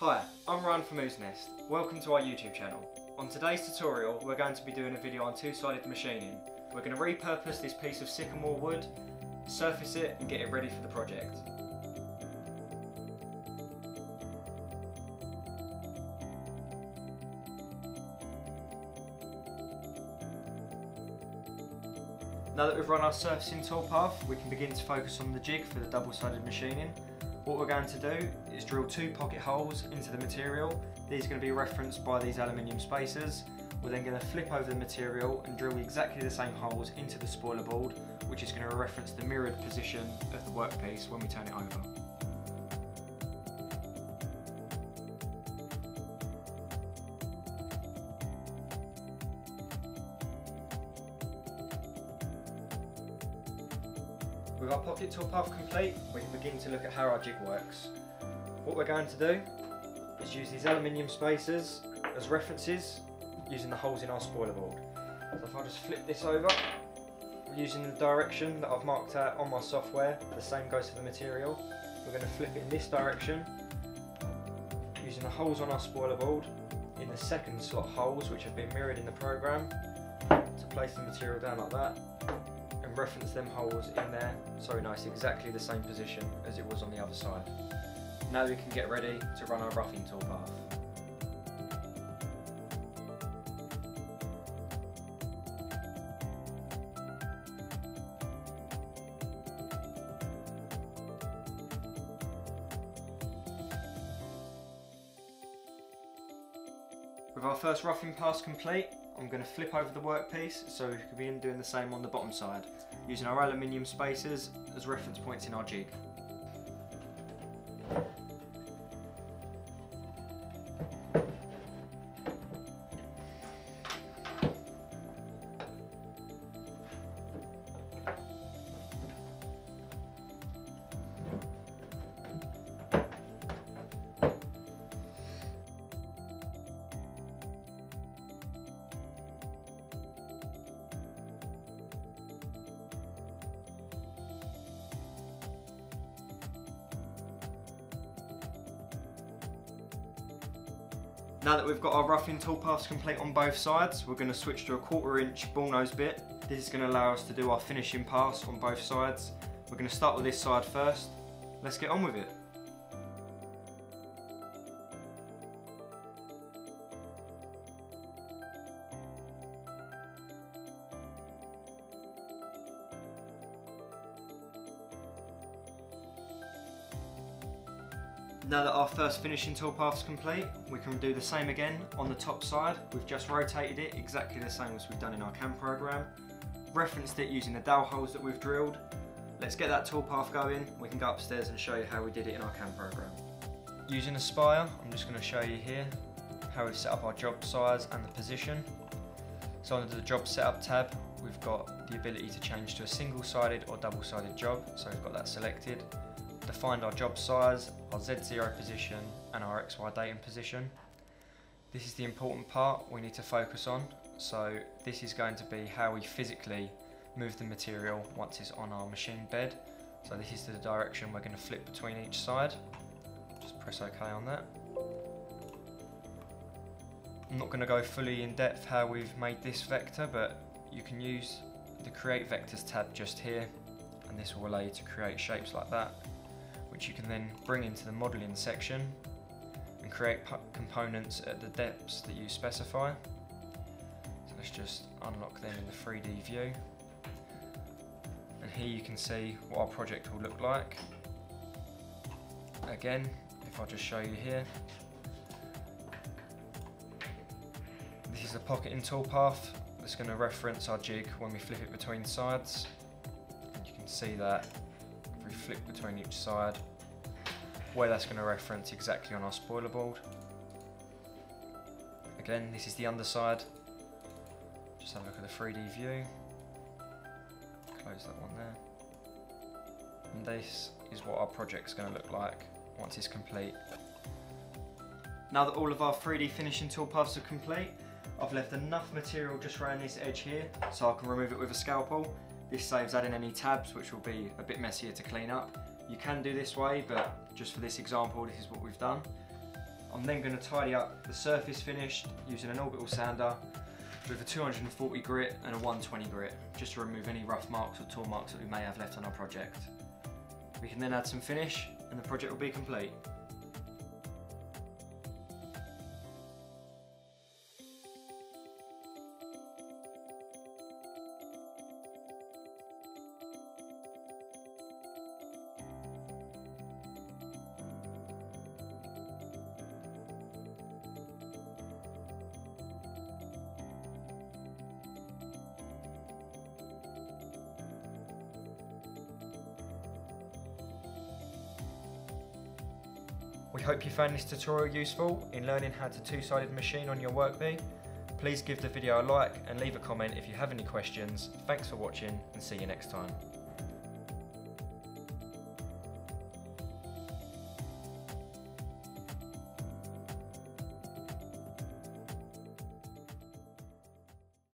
Hi, I'm Ryan from Ooznest. Welcome to our YouTube channel. On today's tutorial, we're going to be doing a video on two-sided machining. We're going to repurpose this piece of sycamore wood, surface it and get it ready for the project. Now that we've run our surfacing tool path, we can begin to focus on the jig for the double-sided machining. What we're going to do is drill two pocket holes into the material. These are going to be referenced by these aluminium spacers. We're then going to flip over the material and drill exactly the same holes into the spoiler board, which is going to reference the mirrored position of the workpiece when we turn it over. With our pocket tool path complete, we can begin to look at how our jig works. What we're going to do is use these aluminium spacers as references, using the holes in our spoiler board. So if I just flip this over, using the direction that I've marked out on my software, the same goes for the material. We're going to flip it in this direction, using the holes on our spoiler board, in the second slot holes which have been mirrored in the program, to place the material down like that. Reference them holes in there so we know it's exactly the same position as it was on the other side. Now we can get ready to run our roughing tool path. With our first roughing pass complete, I'm going to flip over the workpiece so we can begin doing the same on the bottom side, using our aluminium spacers as reference points in our jig. Now that we've got our roughing toolpaths complete on both sides, we're going to switch to a 1/4 inch ball nose bit. This is going to allow us to do our finishing pass on both sides. We're going to start with this side first. Let's get on with it. Now that our first finishing toolpath's complete, we can do the same again on the top side. We've just rotated it exactly the same as we've done in our CAM program. Referenced it using the dowel holes that we've drilled. Let's get that toolpath going. We can go upstairs and show you how we did it in our CAM program. Using Aspire, I'm just going to show you here how we set up our job size and the position. So under the job setup tab, we've got the ability to change to a single-sided or double-sided job. So we've got that selected. Defined our job size, our Z0 position and our XY datum position. This is the important part we need to focus on, so this is going to be how we physically move the material once it's on our machine bed. So this is the direction we're going to flip between each side. Just press OK on that. I'm not going to go fully in depth how we've made this vector, but you can use the Create Vectors tab just here, and this will allow you to create shapes like that, which you can then bring into the modelling section and create components at the depths that you specify. So let's just unlock them in the 3D view. And here you can see what our project will look like. Again, if I just show you here, this is the pocketing toolpath that's going to reference our jig when we flip it between sides. And you can see that if we flip between each side, where that's going to reference exactly on our spoiler board. Again, this is the underside. Just have a look at the 3D view. Close that one there. And this is what our project's going to look like once it's complete. Now that all of our 3D finishing toolpaths are complete, I've left enough material just around this edge here so I can remove it with a scalpel. This saves adding any tabs, which will be a bit messier to clean up. You can do this way, but just for this example, this is what we've done. I'm then going to tidy up the surface finish using an orbital sander with a 240 grit and a 120 grit, just to remove any rough marks or tool marks that we may have left on our project. We can then add some finish and the project will be complete. We hope you found this tutorial useful in learning how to two-sided machine on your Workbee. Please give the video a like and leave a comment if you have any questions. Thanks for watching and see you next time.